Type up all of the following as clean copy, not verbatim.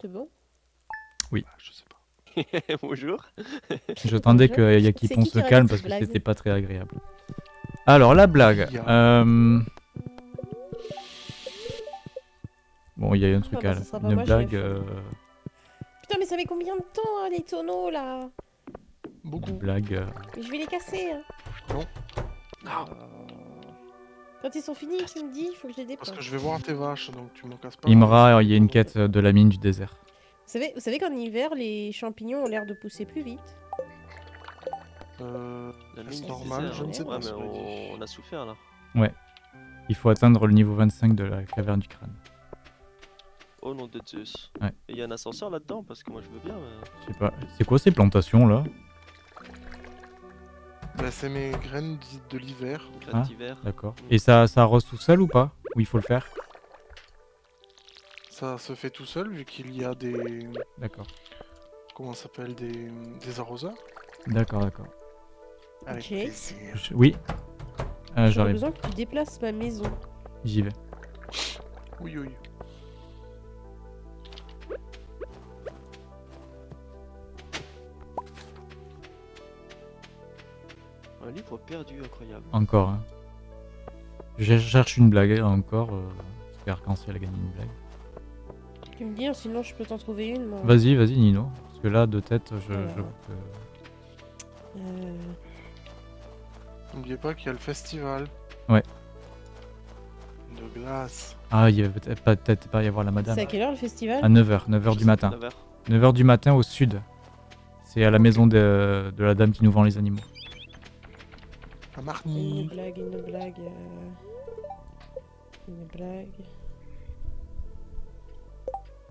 C'est bon? Oui. Ah, je sais pas. Bonjour. J'attendais que Yakipon se calme parce que c'était pas très agréable. Alors, la blague. Bon, il y a un truc à la... Une blague... Putain, mais ça met combien de temps, hein, les tonneaux, là? Beaucoup. Une blague... Mais je vais les casser, hein. Non. Non. Quand ils sont finis, tu me dis, il faut que je les dépose. Parce que je vais voir tes vaches, donc tu m'en casses pas. Imra, il y a une quête de la mine du désert. Vous savez qu'en hiver, les champignons ont l'air de pousser plus vite. La mine normale, désert, je ne sais pas. Mais on a souffert, là. Ouais. Il faut atteindre le niveau 25 de la caverne du crâne. Oh nom de Zeus. Ouais. Et il y a un ascenseur là-dedans, parce que moi je veux bien... Mais... Je sais pas. C'est quoi ces plantations, là? Bah, c'est mes graines de l'hiver. Ah, d'accord. Et ça arrose tout seul ou pas? Ou il faut le faire? Ça se fait tout seul vu qu'il y a des... D'accord. Comment ça s'appelle? Des arroseurs. D'accord, d'accord. Ok. Oui. J'arrive. J'ai besoin que tu déplaces ma maison. J'y vais. Oui, oui. Un livre perdu, incroyable. Encore, hein. Je cherche une blague, encore. J'espère qu'Arc-en-Ciel a gagné une blague. Tu me dis, sinon je peux t'en trouver une. Vas-y, vas-y, Nino. Parce que là, de tête, N'oubliez pas qu'il y a le festival. Ouais. De glace. Ah, il va peut-être pas y avoir la madame. C'est à quelle heure le festival? À 9h, 9h du matin. 9h du matin au sud. C'est à la maison de la dame qui nous vend les animaux. Une blague.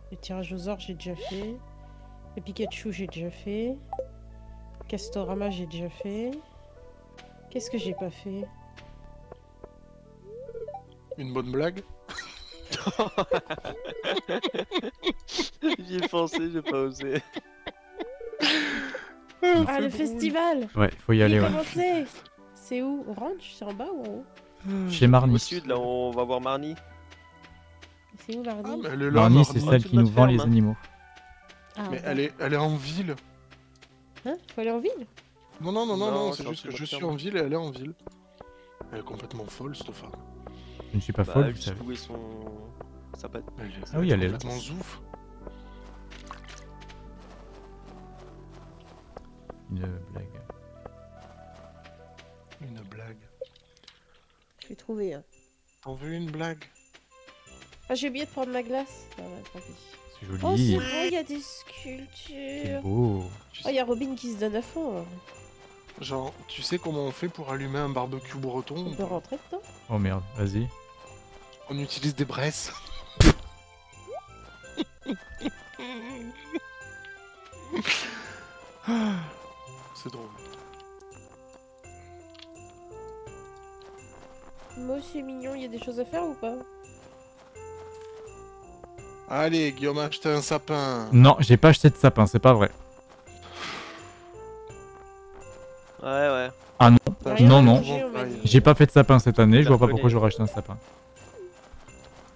Le tirage aux ors, j'ai déjà fait. Le Pikachu, j'ai déjà fait. Castorama, j'ai déjà fait. Qu'est-ce que j'ai pas fait? Une bonne blague? J'y ai pensé, j'ai pas osé. Ah, le festival! Ouais, faut y aller, ouais. C'est où? Au ranch? C'est en bas ou en haut? Chez Marnie. Au sud, là, on va voir Marnie. C'est où Marnie? Ah, Marnie, c'est celle qui nous vend les animaux. Ah, mais ouais. elle est en ville. Hein? Faut aller en ville? Non, non, non, non, non, c'est juste que je suis en ville et elle est en ville. Elle est complètement folle, cette femme. Je ne suis pas folle, je sais. Ah oui, elle est là. Complètement zouf. Une blague. Une blague. Je vais trouver. Hein. T'en veux une blague? Ah, j'ai oublié de prendre ma glace. Ah, ouais, tant pis. C'est joli. Oh, c'est beau, il y a des sculptures. C'est beau. Oh, il y a Robin qui se donne à fond. Hein. Genre, tu sais comment on fait pour allumer un barbecue breton? On peut rentrer dedans? Oh merde, vas-y. On utilise des braises. C'est drôle. Moi, c'est mignon, il y a des choses à faire ou pas? Allez, Guillaume a acheté un sapin. Non, j'ai pas acheté de sapin, c'est pas vrai. Ouais, ouais. Ah non, non, non. J'ai pas fait de sapin cette année, je vois pas pourquoi j'aurais acheté un sapin.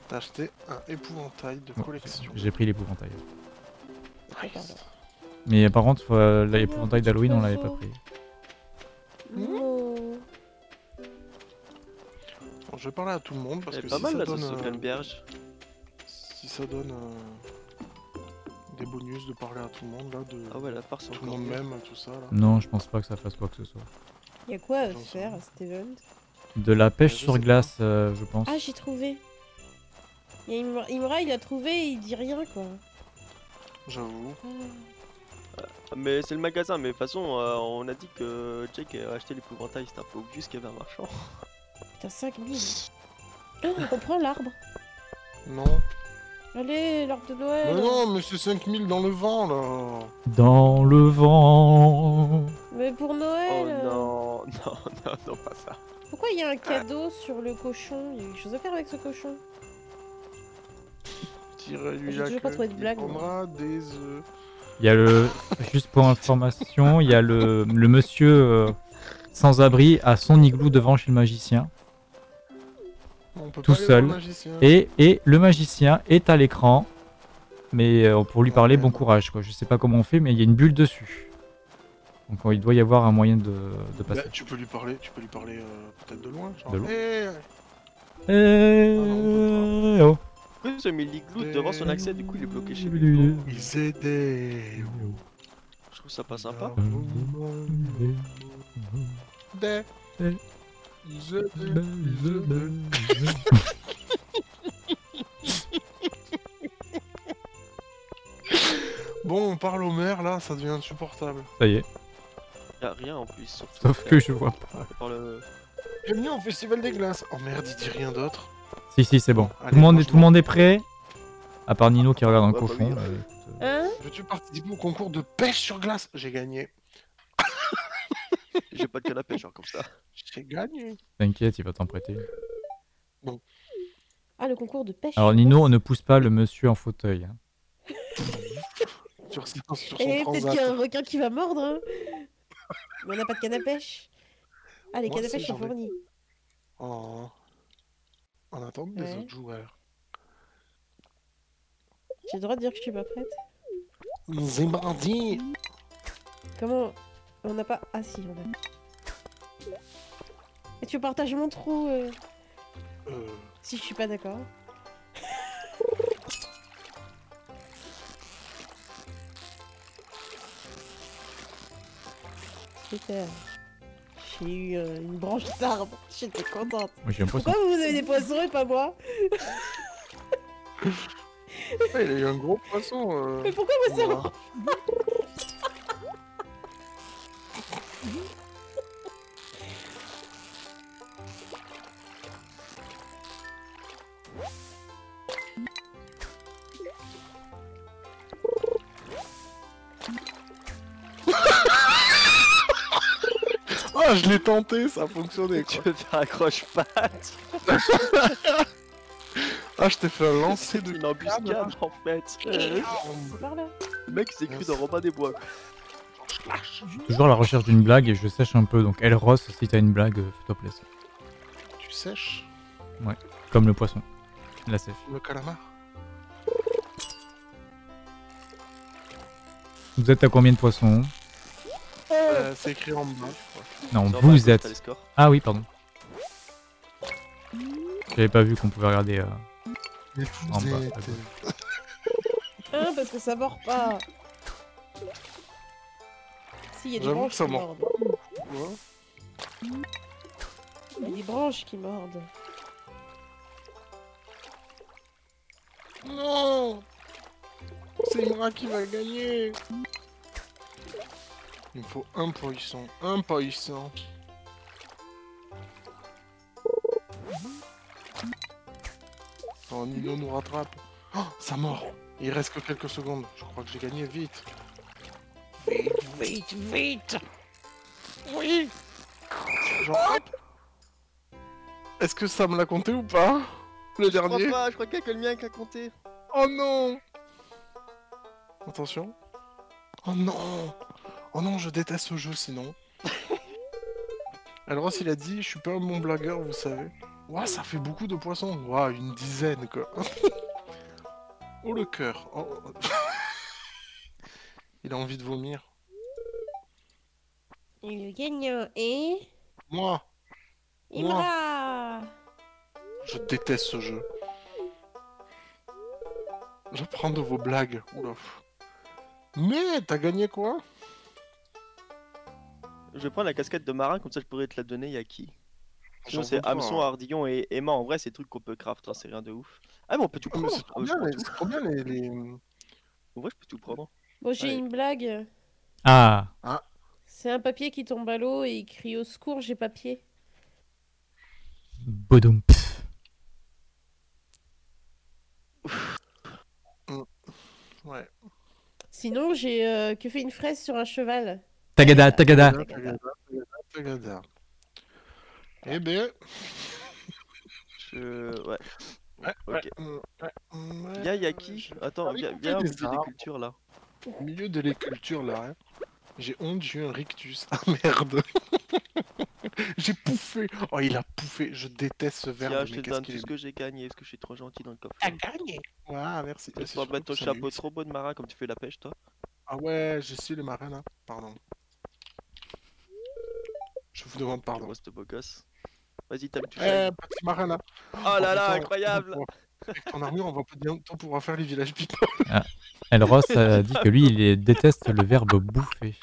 T'as acheté un épouvantail de collection. J'ai pris l'épouvantail. Nice. Mais par contre, l'épouvantail d'Halloween, on l'avait pas pris. Je vais parler à tout le monde parce que si ça donne... Si ça donne des bonus de parler à tout le monde, là, de tout le monde même, tout ça. Là. Non, je pense pas que ça fasse quoi que ce soit. Y'a quoi à faire, Steven? De la pêche sur glace, je pense. Ah, j'ai trouvé. Imra, il a trouvé et il dit rien, quoi. J'avoue. Mais c'est le magasin, mais de toute façon, on a dit que Jack a acheté l'épouvantail, c'était un peu obvious qu'il y avait un marchand. Putain, 5000. On prend l'arbre. Non. Allez, l'arbre de Noël. Mais non, mais c'est 5000 dans le vent, là. Dans le vent. Mais pour Noël. Oh non, non, non, non, pas ça. Pourquoi il y a un cadeau sur le cochon? Il y a quelque chose à faire avec ce cochon. Tire-lui la queue, il prendra des œufs. Il y a le... Juste pour information, il y a le monsieur sans-abri à son igloo devant chez le magicien. Tout seul. Et le magicien est à l'écran Mais pour lui parler, bon courage, quoi. Je sais pas comment on fait, mais il y a une bulle dessus. Donc il doit y avoir un moyen de passer. Là, tu peux lui parler peut-être de loin. Genre. De loin. Ah non, pourquoi j'ai mis l'Igloo devant son accès, du coup il est bloqué chez lui. Ils étaient... Je trouve ça pas sympa. Bon, on parle au maire là, ça devient insupportable. Ça y est. Y'a rien en plus. Sauf que je vois pas. Bienvenue au Festival des Glaces. Oh merde, il dit rien d'autre. Si, si, c'est bon. Allez, tout le monde est prêt. À part Nino qui regarde un cochon. Bah oui, veux-tu participer au concours de pêche sur glace? J'ai gagné. J'ai pas de canne à pêche comme ça. J'ai gagné. T'inquiète, il va t'en prêter. Bon. Ah, le concours de pêche. Alors Nino, on ne pousse pas le monsieur en fauteuil. Hein. Peut-être qu'il y a un requin qui va mordre. Hein. Mais on n'a pas de canne à pêche. Ah, les cannes à pêche sont fournies. Oh. En attendant des autres joueurs. J'ai le droit de dire que je suis pas prête. C'est mardi. Comment? On n'a pas... Ah si, on a... Et tu partages mon trou si je suis pas d'accord. Super. J'ai eu une branche d'arbre, j'étais contente. Moi, j'ai un poisson. Pourquoi vous avez des poissons et pas moi? Ouais, il a eu un gros poisson. Mais pourquoi moi c'est moi? Ah, je l'ai tenté, ça a fonctionné quoi. Tu t'accroches pas. Ah, je t'ai fait un lancer de embuscade en fait. Le mec s'est cru dans Robin des Bois. Je suis toujours à la recherche d'une blague et je sèche un peu, donc Elros, si t'as une blague, fais-toi plaisir. Tu sèches? Ouais, comme le poisson. La sèche. Le calamar. Vous êtes à combien de poissons? C'est écrit en blanc. Non, vous êtes... Ah oui, pardon. J'avais pas vu qu'on pouvait regarder en bas. Hein, parce que ça mord pas. Si, il y a des branches qui mordent. Il y a des branches qui mordent. Non, c'est moi qui va gagner. Il me faut un poisson, un poisson. Oh, Nino nous rattrape. Oh, ça mord. Il reste que quelques secondes. Je crois que j'ai gagné vite. Vite, vite, vite. Oui. J'en frappe. Est-ce que Sam l'a compté ou pas? Le dernier. Je crois pas, je crois qu'il y a que le mien qui a compté. Oh non. Attention. Oh non. Oh non, je déteste ce jeu sinon. Elros il a dit, je suis pas un bon blagueur, vous savez. Ouah, ça fait beaucoup de poissons. Ouah, une dizaine quoi. Oh le cœur. Oh. Il a envie de vomir. Et le gagnant est... Moi. Imra. Je déteste ce jeu. Je prends de vos blagues. Oula. Mais t'as gagné quoi? Je vais prendre la casquette de marin, comme ça je pourrais te la donner, y'a qui? Sinon c'est Hameçon, Ardillon et Emma, en vrai c'est des trucs qu'on peut craft, hein, c'est rien de ouf. Ah mais on peut tout prendre. C'est trop bien les... En vrai je peux tout prendre. Bon j'ai une blague. Ah, ah. C'est un papier qui tombe à l'eau et il crie au secours, j'ai papier. Bodum. Ouais. Sinon j'ai que fait une fraise sur un cheval. Tagada, tagada. Tagada. Eh ben... Ouais. Ok. Y'a Yaki. Attends, viens au milieu des cultures là. Au milieu de les cultures là, hein. J'ai honte, j'ai eu un rictus. Ah merde. J'ai pouffé. Oh, il a pouffé. Je déteste ce verbe. Tiens, je te donne tout ce que j'ai gagné. Est-ce que je suis trop gentil dans le coffre? T'as gagné. Waouh, merci. Tu vas mettre ton chapeau trop beau de marin comme tu fais la pêche, toi. Ah ouais, je suis le marin, là. Pardon. Je vous demande pardon. Moi, ce beau gosse. Vas-y, t'as touché. Eh, petit marin, là. Oh là là, incroyable. Avec ton armure, on va bientôt pouvoir faire les villages people. Elros a dit que lui, il déteste le verbe bouffer.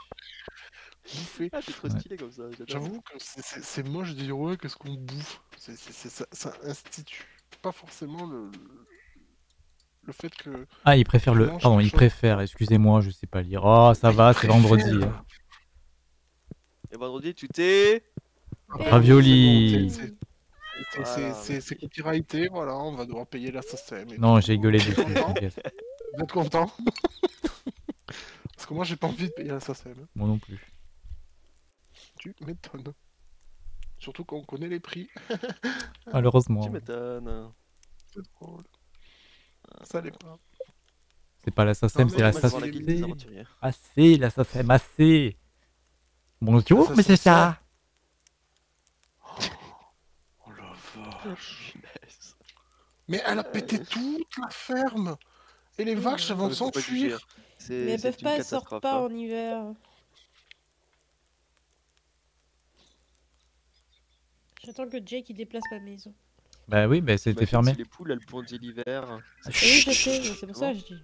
Bouffer. Ah, c'est trop stylé comme ça. J'avoue que c'est moche de dire ouais, qu'est-ce qu'on bouffe. Ça institue pas forcément le fait que. Ah, il préfère le. Pardon, il préfère, excusez-moi, je sais pas lire. Oh, ça va, c'est vendredi. Et vendredi, tu t'es. Ravioli. C'est copyrighté, voilà, on va devoir payer la système. Non, j'ai gueulé dessus. Vous êtes content? Parce que moi j'ai pas envie de payer la système. Moi non plus. Tu m'étonnes. Surtout quand on connaît les prix. Malheureusement. Tu m'étonnes. C'est drôle. Ça l'est pas. C'est pas la système, c'est la système. Assez, la système, assez. Bon, tu vois, mais c'est ça. Mais elle a pété toute la ferme et les vaches vont s'enfuir. Mais elles peuvent pas, elles sortent pas en hiver. J'attends que Jake il déplace ma maison. Bah oui, mais c'était fermé. Les poules elles pondent l'hiver. Oui, je sais, c'est pour ça que je dis.